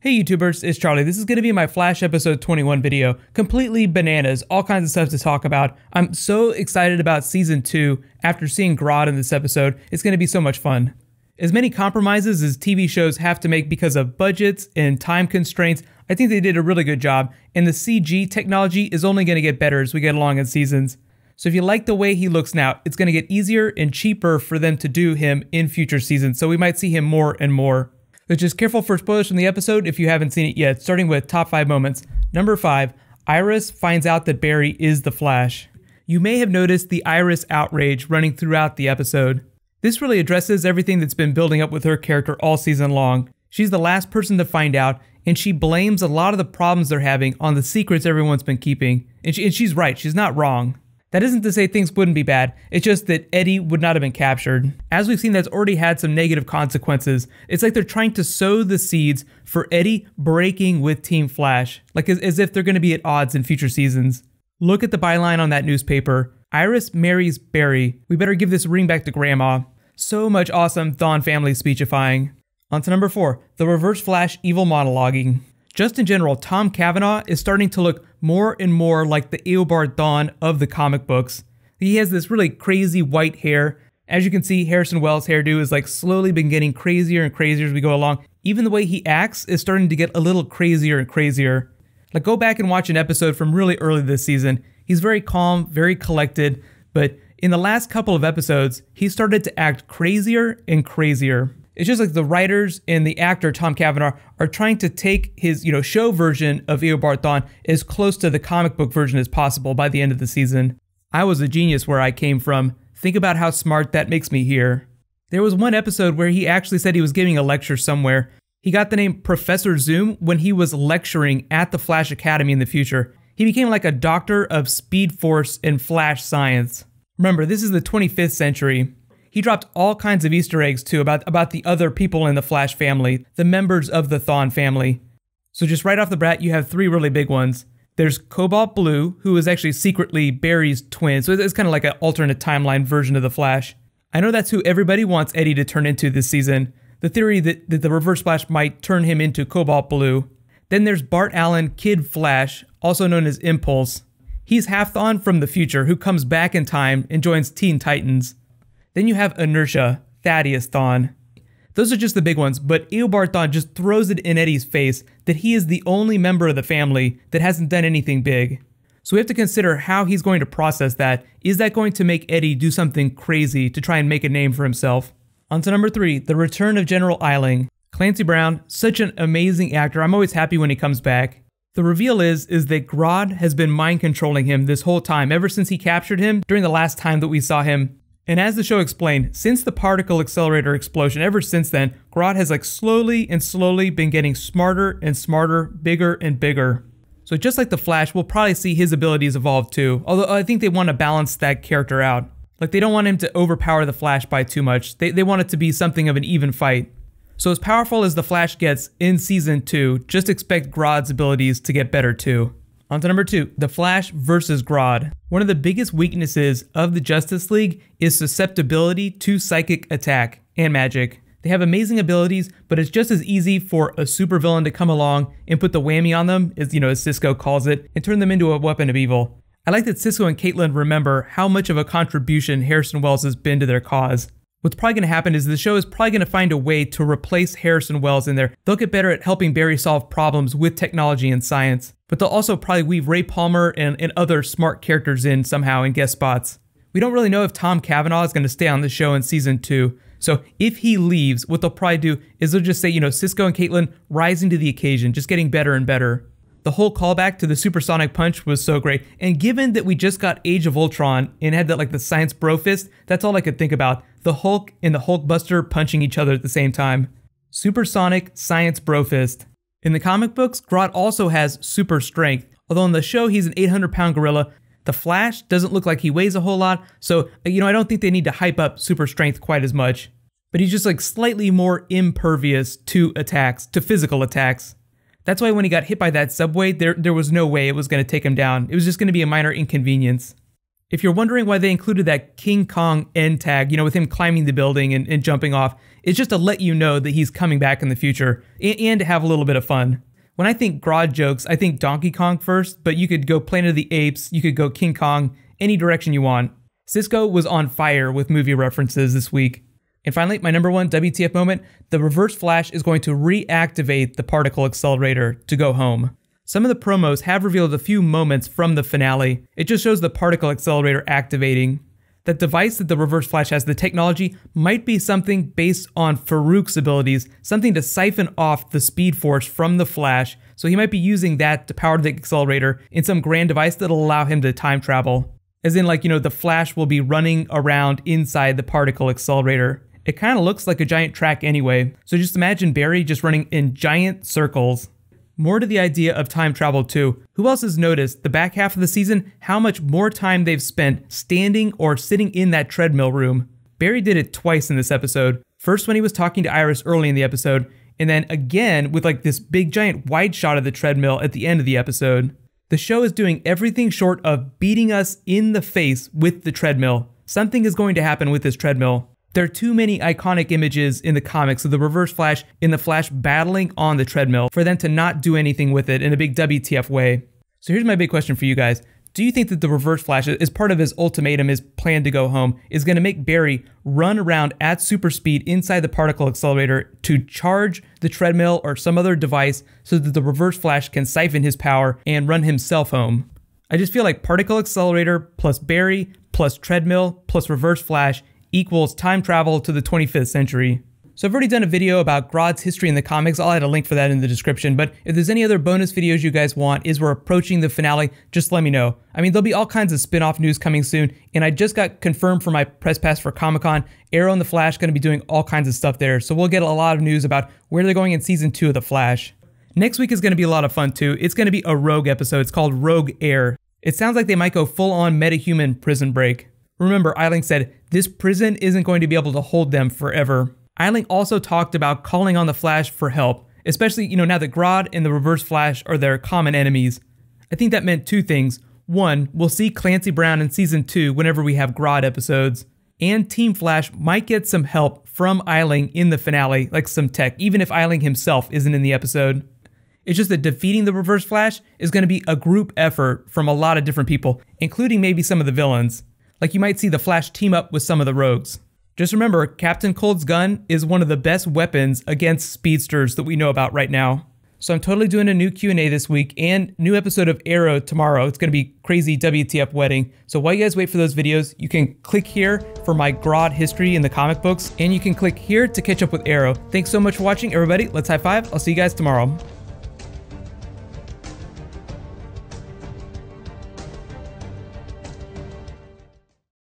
Hey YouTubers, it's Charlie. This is going to be my Flash episode 21 video. Completely bananas, all kinds of stuff to talk about. I'm so excited about season 2 after seeing Grodd in this episode. It's going to be so much fun. As many compromises as TV shows have to make because of budgets and time constraints, I think they did a really good job, and the CG technology is only going to get better as we get along in seasons. So if you like the way he looks now, it's going to get easier and cheaper for them to do him in future seasons, so we might see him more and more. But just careful for spoilers from the episode if you haven't seen it yet, starting with top 5 moments. Number 5, Iris finds out that Barry is the Flash. You may have noticed the Iris outrage running throughout the episode. This really addresses everything that's been building up with her character all season long. She's the last person to find out, and she blames a lot of the problems they're having on the secrets everyone's been keeping. And she's right, she's not wrong. That isn't to say things wouldn't be bad, it's just that Eddie would not have been captured. As we've seen, that's already had some negative consequences. It's like they're trying to sow the seeds for Eddie breaking with Team Flash, like as if they're going to be at odds in future seasons. Look at the byline on that newspaper. Iris marries Barry. We better give this ring back to Grandma. So much awesome Thawne family speechifying. On to number 4, the Reverse Flash evil monologuing. Just in general, Tom Cavanagh is starting to look more and more like the Eobard Thawne of the comic books. He has this really crazy white hair. As you can see, Harrison Wells' hairdo is like slowly been getting crazier and crazier as we go along. Even the way he acts is starting to get a little crazier and crazier. Like, go back and watch an episode from really early this season. He's very calm, very collected, but in the last couple of episodes, he started to act crazier and crazier. It's just like the writers and the actor, Tom Cavanagh, are trying to take his, show version of Eobard Thawne as close to the comic book version as possible by the end of the season. I was a genius where I came from. Think about how smart that makes me here. There was one episode where he actually said he was giving a lecture somewhere. He got the name Professor Zoom when he was lecturing at the Flash Academy in the future. He became like a doctor of Speed Force and Flash science. Remember, this is the 25th century. He dropped all kinds of Easter eggs, too, about the other people in the Flash family, the members of the Thawne family. So just right off the bat, you have 3 really big ones. There's Cobalt Blue, who is actually secretly Barry's twin, so it's kind of like an alternate timeline version of the Flash. I know that's who everybody wants Eddie to turn into this season, the theory that the Reverse Flash might turn him into Cobalt Blue. Then there's Bart Allen, Kid Flash, also known as Impulse. He's half Thawne from the future, who comes back in time and joins Teen Titans. Then you have Inertia, Thaddeus Thawne. Those are just the big ones, but Eobard Thawne just throws it in Eddie's face that he is the only member of the family that hasn't done anything big. So we have to consider how he's going to process that. Is that going to make Eddie do something crazy to try and make a name for himself? On to number 3, the return of General Eiling. Clancy Brown, such an amazing actor. I'm always happy when he comes back. The reveal is that Grodd has been mind controlling him this whole time, ever since he captured him during the last time that we saw him. And as the show explained, since the Particle Accelerator explosion, ever since then, Grodd has like slowly been getting smarter and smarter, bigger and bigger. So just like the Flash, we'll probably see his abilities evolve too, although I think they want to balance that character out. Like, they don't want him to overpower the Flash by too much. They want it to be something of an even fight. So as powerful as the Flash gets in season 2, just expect Grodd's abilities to get better too. On to number 2, the Flash versus Grodd. One of the biggest weaknesses of the Justice League is susceptibility to psychic attack and magic. They have amazing abilities, but it's just as easy for a supervillain to come along and put the whammy on them, as Cisco calls it, and turn them into a weapon of evil. I like that Cisco and Caitlin remember how much of a contribution Harrison Wells has been to their cause. What's probably going to happen is the show is probably going to find a way to replace Harrison Wells in there. They'll get better at helping Barry solve problems with technology and science, but they'll also probably weave Ray Palmer and other smart characters in somehow in guest spots. We don't really know if Tom Cavanagh is going to stay on the show in season 2, so if he leaves, what they'll probably do is they'll just say, Cisco and Caitlin rising to the occasion, just getting better and better. The whole callback to the supersonic punch was so great, and given that we just got Age of Ultron and had that, like, the science bro fist, that's all I could think about. The Hulk and the Hulkbuster punching each other at the same time. Supersonic science bro fist. In the comic books, Grodd also has super strength, although in the show he's an 800-pound gorilla. The Flash doesn't look like he weighs a whole lot, so, I don't think they need to hype up super strength quite as much. But he's just, like, slightly more impervious to attacks, to physical attacks. That's why when he got hit by that subway, there was no way it was going to take him down. It was just going to be a minor inconvenience. If you're wondering why they included that King Kong end tag, you know, with him climbing the building and jumping off, it's just to let you know that he's coming back in the future and to have a little bit of fun. When I think Grodd jokes, I think Donkey Kong first, but you could go Planet of the Apes, you could go King Kong, any direction you want. Cisco was on fire with movie references this week. And finally, my #1 WTF moment, the Reverse Flash is going to reactivate the Particle Accelerator to go home. Some of the promos have revealed a few moments from the finale. It just shows the Particle Accelerator activating. That device that the Reverse Flash has, the technology, might be something based on Farouk's abilities, something to siphon off the Speed Force from the Flash, so he might be using that to power the Accelerator in some grand device that'll allow him to time travel. As in, like, you know, the Flash will be running around inside the Particle Accelerator. It kind of looks like a giant track anyway, so just imagine Barry just running in giant circles. More to the idea of time travel too. Who else has noticed the back half of the season how much more time they've spent standing or sitting in that treadmill room? Barry did it twice in this episode. First when he was talking to Iris early in the episode, and then again with like this big giant wide shot of the treadmill at the end of the episode. The show is doing everything short of beating us in the face with the treadmill. Something is going to happen with this treadmill. There are too many iconic images in the comics of the Reverse Flash and the Flash battling on the treadmill for them to not do anything with it in a big WTF way. So here's my big question for you guys. Do you think that the Reverse Flash, as part of his ultimatum, his plan to go home, is going to make Barry run around at super speed inside the Particle Accelerator to charge the treadmill or some other device so that the Reverse Flash can siphon his power and run himself home? I just feel like Particle Accelerator plus Barry plus treadmill plus Reverse Flash equals time travel to the 25th century. So I've already done a video about Grodd's history in the comics. I'll add a link for that in the description, but if there's any other bonus videos you guys want as we're approaching the finale, just let me know. I mean, there'll be all kinds of spin-off news coming soon, and I just got confirmed for my press pass for Comic-Con. Arrow and the Flash gonna be doing all kinds of stuff there, so we'll get a lot of news about where they're going in season 2 of The Flash. Next week is gonna be a lot of fun too. It's gonna be a Rogue episode. It's called Rogue Air. It sounds like they might go full-on metahuman Prison Break. Remember, Eiling said, this prison isn't going to be able to hold them forever. Eiling also talked about calling on the Flash for help, especially, you know, now that Grodd and the Reverse Flash are their common enemies. I think that meant two things. One, we'll see Clancy Brown in season 2 whenever we have Grodd episodes. And Team Flash might get some help from Eiling in the finale, like some tech, even if Eiling himself isn't in the episode. It's just that defeating the Reverse Flash is going to be a group effort from a lot of different people, including maybe some of the villains. Like, you might see the Flash team up with some of the rogues. Just remember, Captain Cold's gun is one of the best weapons against speedsters that we know about right now. So I'm totally doing a new Q&A this week and new episode of Arrow tomorrow. It's gonna be crazy WTF wedding. So while you guys wait for those videos, you can click here for my Grodd history in the comic books, and you can click here to catch up with Arrow. Thanks so much for watching, everybody. Let's high five. I'll see you guys tomorrow.